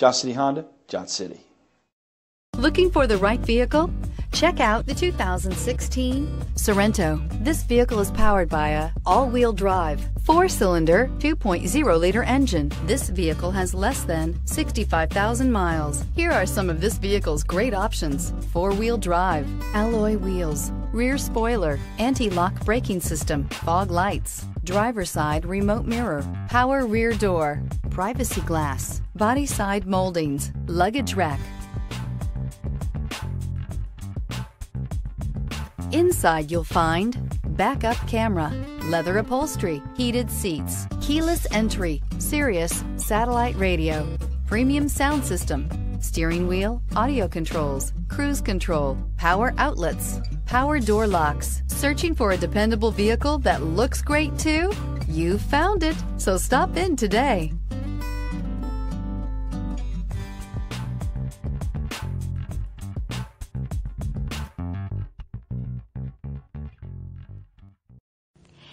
Johnson City Honda, Johnson City. Looking for the right vehicle? Check out the 2016 Sorento. This vehicle is powered by a all-wheel drive, 4-cylinder, 2.0-liter engine. This vehicle has less than 65,000 miles. Here are some of this vehicle's great options: 4-wheel drive, alloy wheels, rear spoiler, anti-lock braking system, fog lights, driver side remote mirror, power rear door, privacy glass, body side moldings, luggage rack. Inside you'll find backup camera, leather upholstery, heated seats, keyless entry, Sirius satellite radio, premium sound system, steering wheel audio controls, cruise control, power outlets, power door locks. Searching for a dependable vehicle that looks great too? You found it, so stop in today.